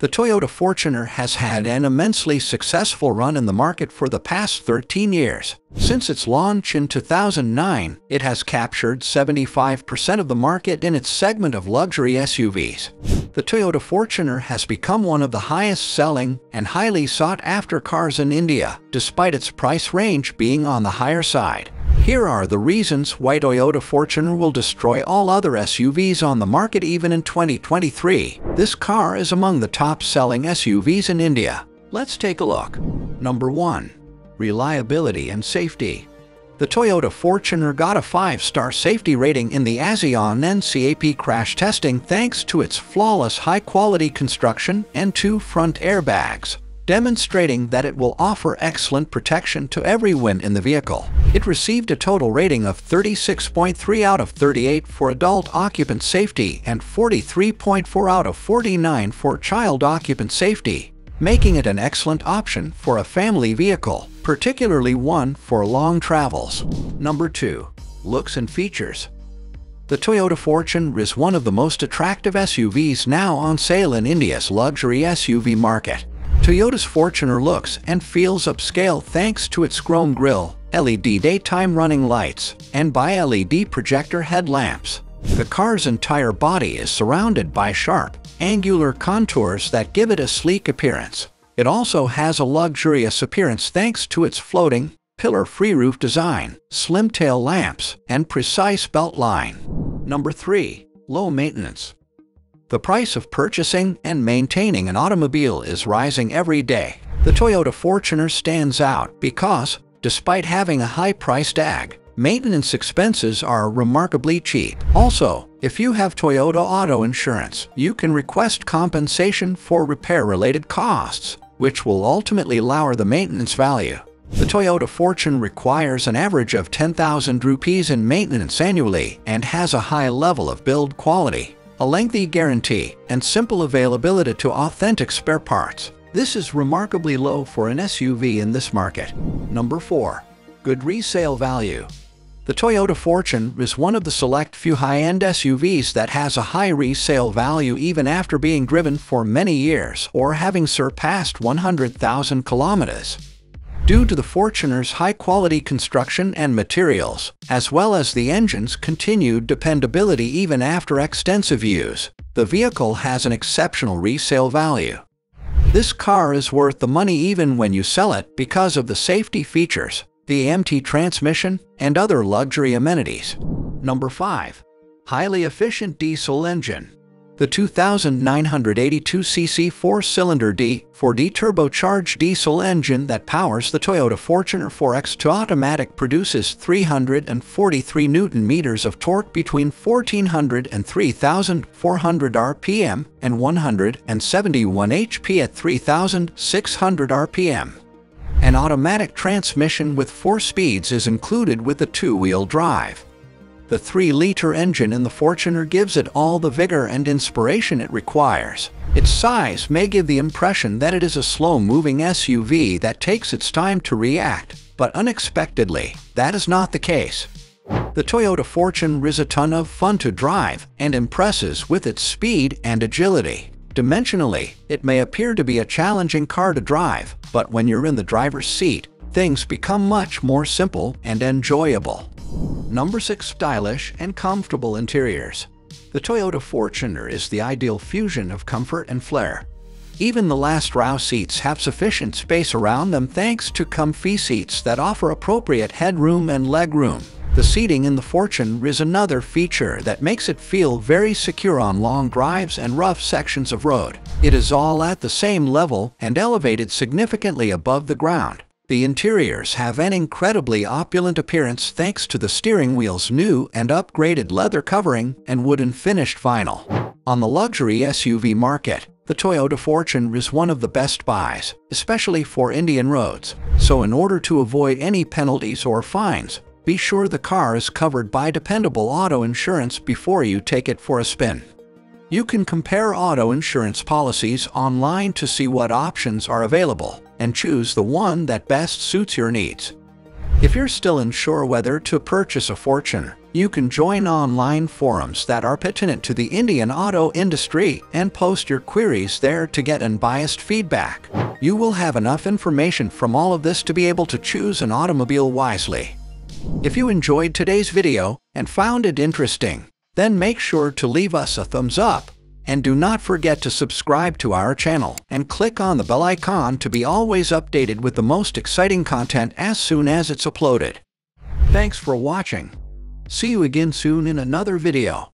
The Toyota Fortuner has had an immensely successful run in the market for the past 13 years. Since its launch in 2009, it has captured 75% of the market in its segment of luxury SUVs. The Toyota Fortuner has become one of the highest-selling and highly sought-after cars in India, despite its price range being on the higher side. Here are the reasons why Toyota Fortuner will destroy all other SUVs on the market even in 2023. This car is among the top-selling SUVs in India. Let's take a look. Number 1. Reliability and safety. The Toyota Fortuner got a 5-star safety rating in the ASEAN NCAP crash testing thanks to its flawless high-quality construction and 2 front airbags, demonstrating that it will offer excellent protection to everyone in the vehicle. It received a total rating of 36.3 out of 38 for adult occupant safety and 43.4 out of 49 for child occupant safety, making it an excellent option for a family vehicle, particularly one for long travels. Number 2. Looks and features. The Toyota Fortuner is one of the most attractive SUVs now on sale in India's luxury SUV market. Toyota's Fortuner looks and feels upscale thanks to its chrome grille, LED daytime running lights, and bi-LED projector headlamps. The car's entire body is surrounded by sharp, angular contours that give it a sleek appearance. It also has a luxurious appearance thanks to its floating, pillar-free roof design, slim tail lamps, and precise belt line. Number 3. Low maintenance. The price of purchasing and maintaining an automobile is rising every day. The Toyota Fortuner stands out because, despite having a high price tag, maintenance expenses are remarkably cheap. Also, if you have Toyota auto insurance, you can request compensation for repair-related costs, which will ultimately lower the maintenance value. The Toyota Fortuner requires an average of 10,000 rupees in maintenance annually and has a high level of build quality, a lengthy guarantee, and simple availability to authentic spare parts. This is remarkably low for an SUV in this market. Number 4. Good resale value. The Toyota Fortuner is one of the select few high-end SUVs that has a high resale value even after being driven for many years or having surpassed 100,000 kilometers. Due to the Fortuner's high-quality construction and materials, as well as the engine's continued dependability even after extensive use, the vehicle has an exceptional resale value. This car is worth the money even when you sell it because of the safety features, the MT transmission, and other luxury amenities. Number 5. Highly efficient diesel engine. The 2,982cc 4-cylinder D-4D turbocharged diesel engine that powers the Toyota Fortuner 4X to automatic produces 343 Nm of torque between 1,400 and 3,400 rpm and 171 HP at 3,600 rpm. An automatic transmission with 4 speeds is included with the 2-wheel drive. The 3-liter engine in the Fortuner gives it all the vigor and inspiration it requires. Its size may give the impression that it is a slow-moving SUV that takes its time to react, but unexpectedly, that is not the case. The Toyota Fortuner is a ton of fun to drive and impresses with its speed and agility. Dimensionally, it may appear to be a challenging car to drive, but when you're in the driver's seat, things become much more simple and enjoyable. Number 6. Stylish and comfortable interiors. The Toyota Fortuner is the ideal fusion of comfort and flair. Even the last row seats have sufficient space around them thanks to comfy seats that offer appropriate headroom and legroom. The seating in the Fortuner is another feature that makes it feel very secure on long drives and rough sections of road. It is all at the same level and elevated significantly above the ground. The interiors have an incredibly opulent appearance thanks to the steering wheel's new and upgraded leather covering and wooden finished vinyl. On the luxury SUV market, the Toyota Fortuner is one of the best buys, especially for Indian roads. So in order to avoid any penalties or fines, be sure the car is covered by dependable auto insurance before you take it for a spin. You can compare auto insurance policies online to see what options are available and choose the one that best suits your needs. If you're still unsure whether to purchase a Fortuner, you can join online forums that are pertinent to the Indian auto industry and post your queries there to get unbiased feedback. You will have enough information from all of this to be able to choose an automobile wisely. If you enjoyed today's video and found it interesting, then make sure to leave us a thumbs up. And do not forget to subscribe to our channel and click on the bell icon to be always updated with the most exciting content as soon as it's uploaded. Thanks for watching. See you again soon in another video.